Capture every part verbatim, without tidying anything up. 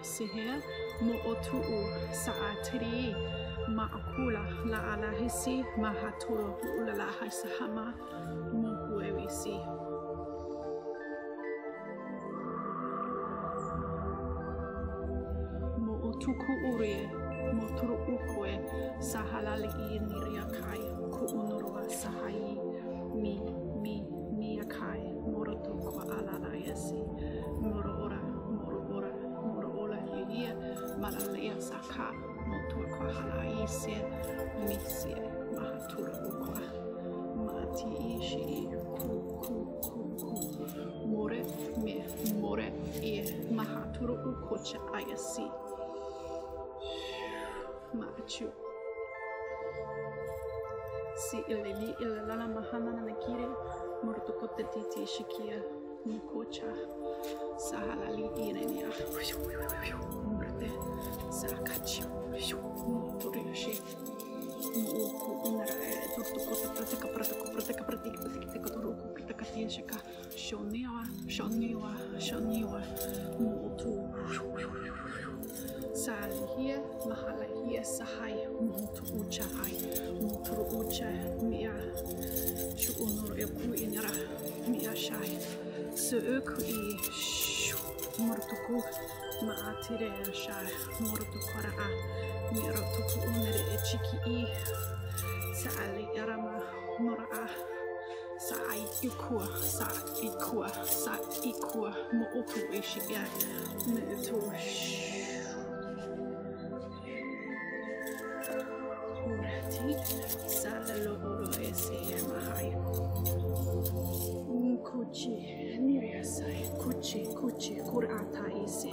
Seher mo otu saatri ma akula la ala hisi ma haturu la la hisama mo kuwisi mo otu ku ure mo turu ukwe sahalali niria kai ku unurwa sahai mi mi mi kai morotu kwa ala la yesi morora Malalea Saka, Moturka Halaise, Misia, Maturka, Mati Ishi, More, Me, More, E, Mahatur Ukocha Ayasi, Machu. Si Ilili Ilala Mahana Nakire, Murtukota Titi Shikia, Mukocha, Sahalali Irenia. Sakachi, Muturishi, Muku, Unare, Turtukota, Prataka, Prataka, Prataka, Prataka, Prataka, Prataka, Tinshaka, Shoniwa, Shoniwa, Shoniwa, Mutu, Sali here, Mahala here, Sahai, Mutu Ucha, Mutru Ucha, Mia, Shunur Eku inra, Mia Shai, Suukui, Murtuku. Maatire shar mordu koraa mirotu unere echiki saali arama moraa saai ikua sa ikua sa ikua mo oku eshiga metu urati saalo oro ese mahai unkuchi niria sai kuchi kuchi kurata ese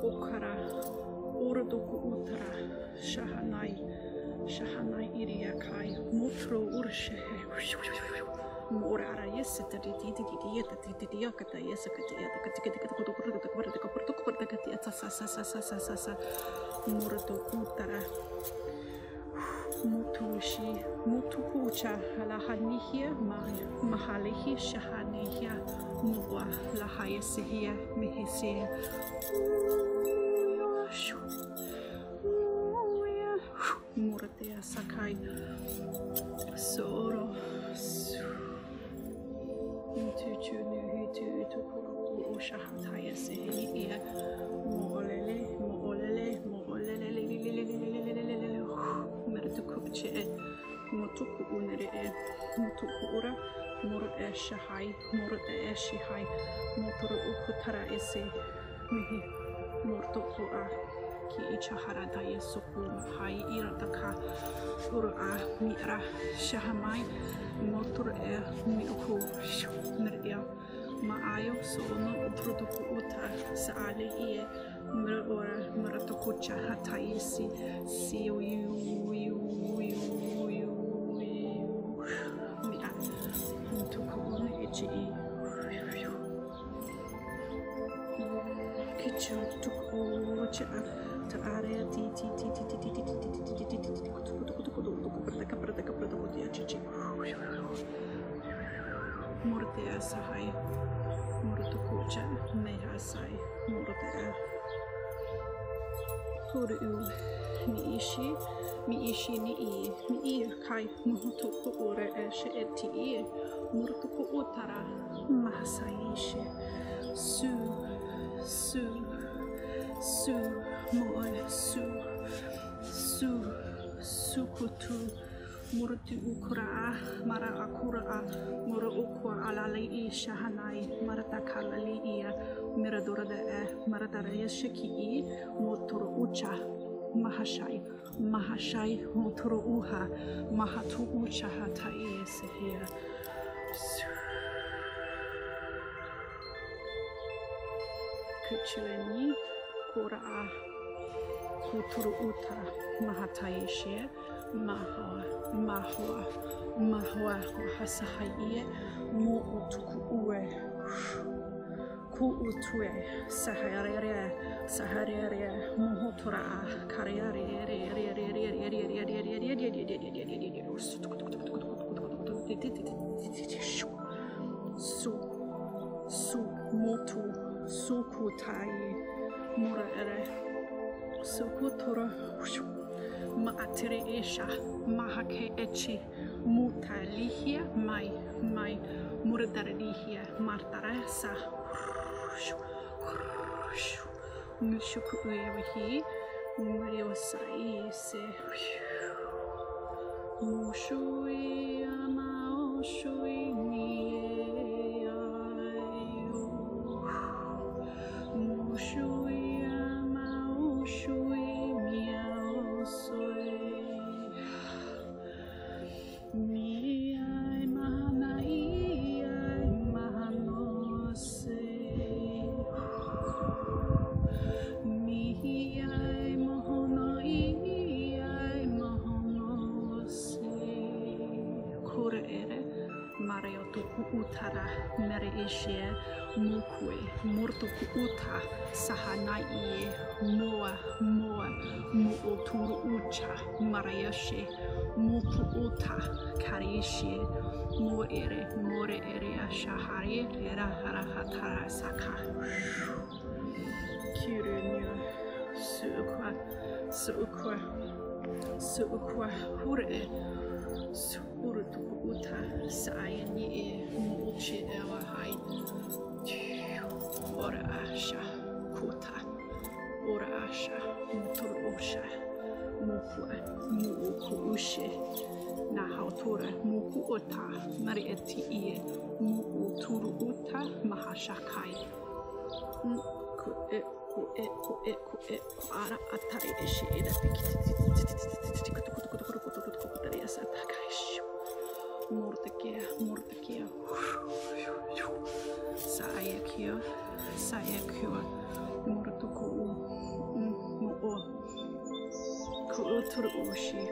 Ukara, Urduku Utra, Shahanai, شحناي إيريا كاي مترو ورشه مور على يس تديدي تديدي تديدي كتا يس كتا يا كتا كتا كتا كتا كتا كتا كتا كتا كتا كتا كتا كتا ساساساساساساسا مور توكوترا متوشي متوكوشا على هنيه ما محله شحنيه مور لها يسيه مهسيه Murtea Sakai Soro Tutu Nuhitu Tokoro Shahataya Sehia Molele Molele Molele Mertukuche Motuku Unere Motukura Murte Shahai Murte Shihai Motor Ukutara Ese Mihi Mortokua ki ichaharada yesuku hai irataka ura mira shahamai motor e miku nerya maayo sono produku uta saale ie mira ora mira toku chahataisi siu yu mira toku echi kichu toku cha Are ti ti ti ti ti ti ti ti ti ti ti ti ti ti ti ti Su, moe, su, su, sukutu, murti ukura, mara akura, mura ukwa alalei shahanai, marata kalalei, miradura de, maradare shiki, motor ucha, mahashai, mahashai, motor uha, mahatu ucha hatai sehia. Kuchuleni. Kura Kuturu Uta Mahataishe Mahua Mahua Mahua Hasahaye Mu Utukue Ku Utue Sahare Sahare Muhutura Karriere Su Su Mutu Sukutai Mura ere Sukutura Maatire Esha Mahake Echi Muta Lihia Mai Mai Muradar Lihia Martare Sa Mushukuehi Muriosai Se Mushui Ama Shui Mushu Utara Mereishe Mukwe Murtuku Uta Sahanai Moa Moa Muoturu Ucha Marayashe Mutu Uta Karishe Moere More Area Shahari Era Harahatara Saka Kirunya Sukwa Sukwa Sukwa Hure Surutu uta saayani e muoche ewa hai Ora asha kuta Ora asha mutur osha Mufua muuku ushe Nahautura muku uta Marieti ie muuturu uta mahashakai Ku e ku e ku e ku e ku ara atari eshe eda Murtakia, Murtakia, Sayakia, Sayakia, Murtuku, Muo, Kuuturushi.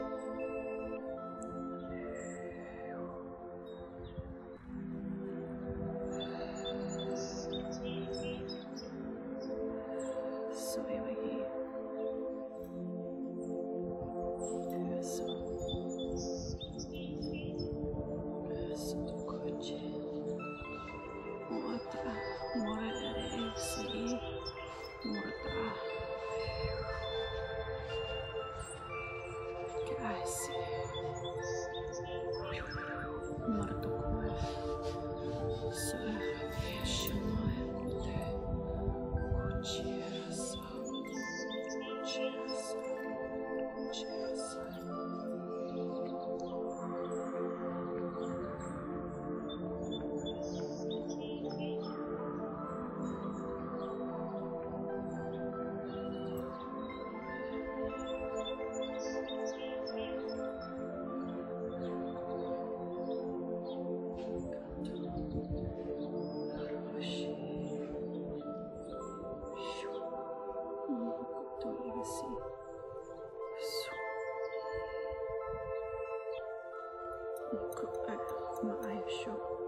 Sure.